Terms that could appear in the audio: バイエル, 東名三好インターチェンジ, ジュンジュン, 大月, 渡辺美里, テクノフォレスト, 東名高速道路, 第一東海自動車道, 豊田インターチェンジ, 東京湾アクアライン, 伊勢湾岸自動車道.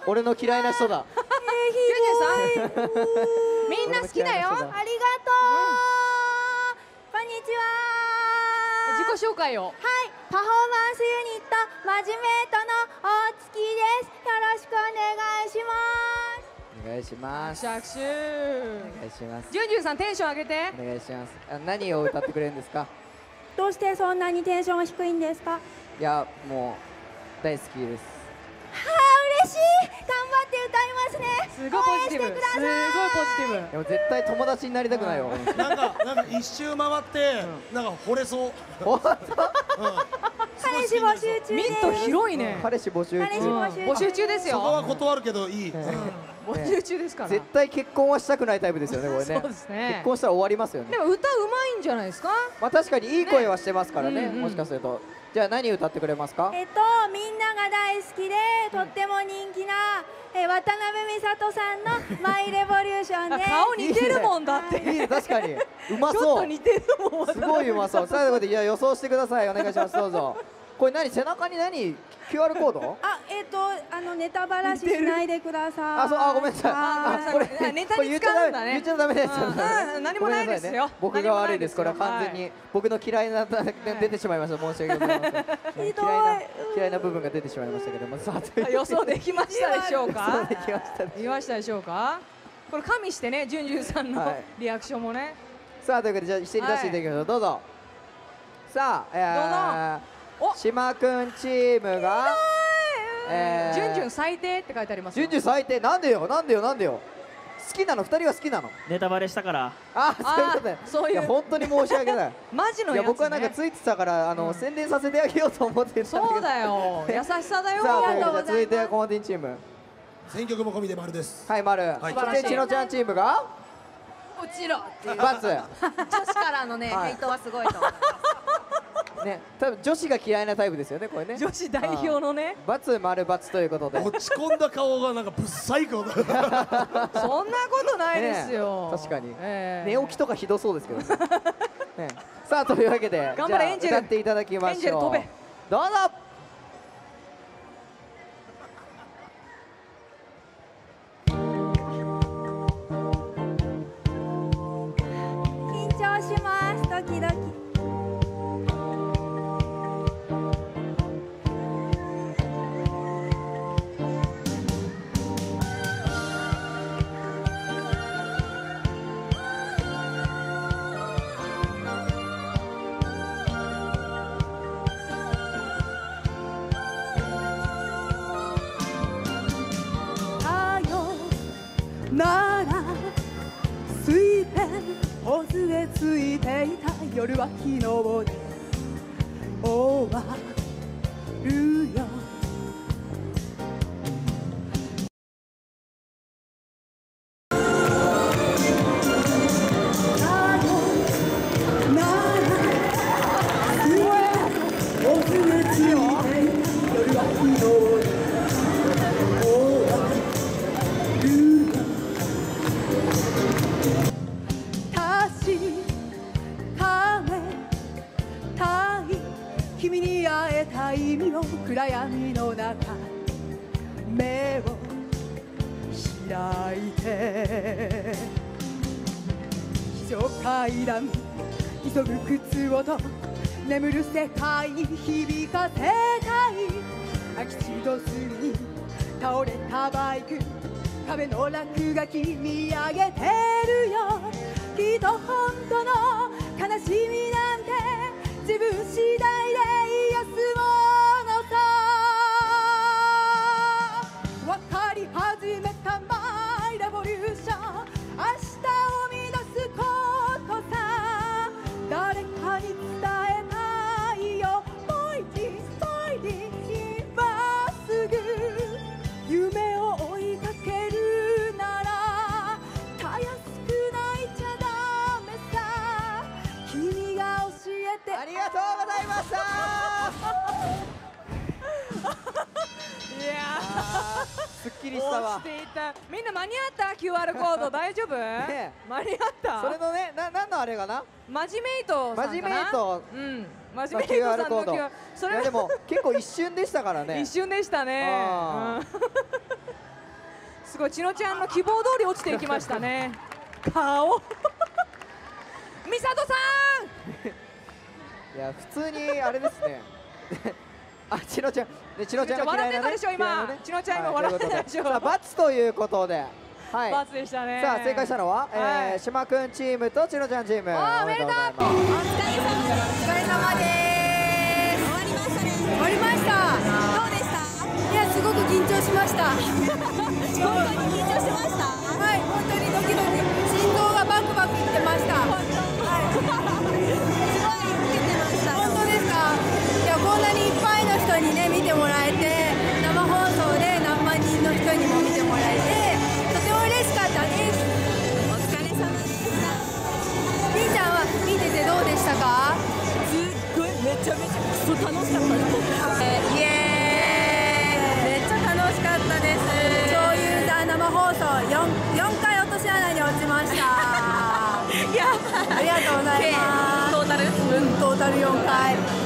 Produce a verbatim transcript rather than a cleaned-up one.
当。俺の嫌いな人だ。きゅうじゅうさん。みんな好きだよ。ありがとう。こんにちは。自己紹介を。はい、パフォーマンスユニットマジメートの大月です。よろしくお願いします。お願いします。拍手。お願いします。ジュンジュンさん、テンション上げて。お願いします。あ、何を歌ってくれるんですか。どうしてそんなにテンションが低いんですか。いや、もう大好きです。はあ、嬉しい。頑張って歌いますね。すごいポジティブ。応援してください。すごいポジティブ。でも絶対友達になりたくないよ。うん、なんか、なんか一周回って、うん、なんか惚れそう。彼氏募集中です。ミント広いね。彼氏募集中。募集中ですよ。そこは断るけどいい。募集中ですから。絶対結婚はしたくないタイプですよね、これね。結婚したら終わりますよね。でも歌うまいんじゃないですか。まあ確かにいい声はしてますからね。もしかすると。じゃあ何歌ってくれますか。えっとみんなが大好きでとっても人気な渡辺美里さんのマイレボリューションです。顔似てるもんだって。確かに。うまそう。ちょっと似てるもん。すごいうまそう。最後でじゃあ予想してください。お願いします。どうぞ。これ何、背中に何 キューアール コード？あ、えっとあのネタばらししないでください。あ、そう、あ、ごめんなさい。これネタに使うんだね。言っちゃダメです。何もないですよ。僕が悪いです。これは完全に僕の嫌いな出てしまいました。申し訳ございません。嫌いな嫌いな部分が出てしまいましたけども、さあ予想できましたでしょうか？できました。見ましたでしょうか？これ加味してね、ジュンジュンさんのリアクションもね。さあということでじゃあ一斉に出していただきましょう。どうぞ。さあ。どうぞ。島くんチームがジュンジュン最低って書いてあります。ジュンジュン最低、なんでよなんでよなんでよ。好きなの、二人は好きなの。ネタバレしたから。あ、そういうことね。本当に申し訳ない。マジのやつね。僕はなんかついてたからあの宣伝させてあげようと思ってたんだけど。そうだよ、優しさだよ。ありがとうございます。続いてはコモディチーム、選曲も込みで丸です。はい、丸。そしてちのちゃんチームが落ちろっていうバツ。女子からのね、ヘイトはすごいと。ね、多分女子が嫌いなタイプですよね、これね。女子代表のね。バツ丸バツということで。落ち込んだ顔がなんかぶっさい顔だ。そんなことないですよ。確かに。寝起きとかひどそうですけどね。さあというわけで、頑張れエンジェル。歌っていただきましょう。どうぞ。緊張します。ドキドキ。ついていた夜は昨日に終わるよ。あのならすごいおつめついていた夜は昨日に終わるよ。確か君に会えた意味を暗闇の中目を開いて非常階段急ぐ靴音眠る世界に響かせたい。空き地の隅に倒れたバイク壁の落書き見上げてるよ。きっと本当の悲しみなんて自分次第で癒すものさ。分かり始めたマイレボリューション、明日を生み出すことさ。誰かに伝えたいよ、ボイディボイディ今すぐ。夢を追いかけるならたやすく泣いちゃダメさ。君が教えてありがとうございました。いや、すっきりしたわ。みんな間に合った キューアール コード大丈夫？間に合った。それのね、な何のあれかな？マジメイトさんかな。マジメイト。うん。マジメイトさんの キューアール コード。それでも結構一瞬でしたからね。一瞬でしたね。すごい、千乃ちゃんの希望通り落ちていきましたね。顔美里さんいや普通にあれですねあ、千乃ちゃん、千乃ちゃんが笑ってたでしょ今、千乃ちゃん今笑ってたでしょ。罰ということで、はい、罰でしたね。さあ正解したのは、えー、しまくんチームと千乃ちゃんチーム。おー、おめでとう。お疲れ様です。終わりましたね。終わりました。どうでした？いや、すごく緊張しました。本当に緊張しました。はい、本当にドキドキ、心臓がバクバクいってました。はい、すごいいってました。本当ですか？いや、こんなにいっぱいの人にね、見てもらえて、生放送で何万人の人にも見てもらえて、とても嬉しかったです。お疲れ様でした。みーちゃんは見ててどうでしたか？すっごい、めちゃめちゃ楽しかったです。イエーイ、めっちゃ楽しかったです。超優座生放送 4, よんかい落とし穴に落ちました。いや、ありがとうございます。トータル、うん、トータルよんかい。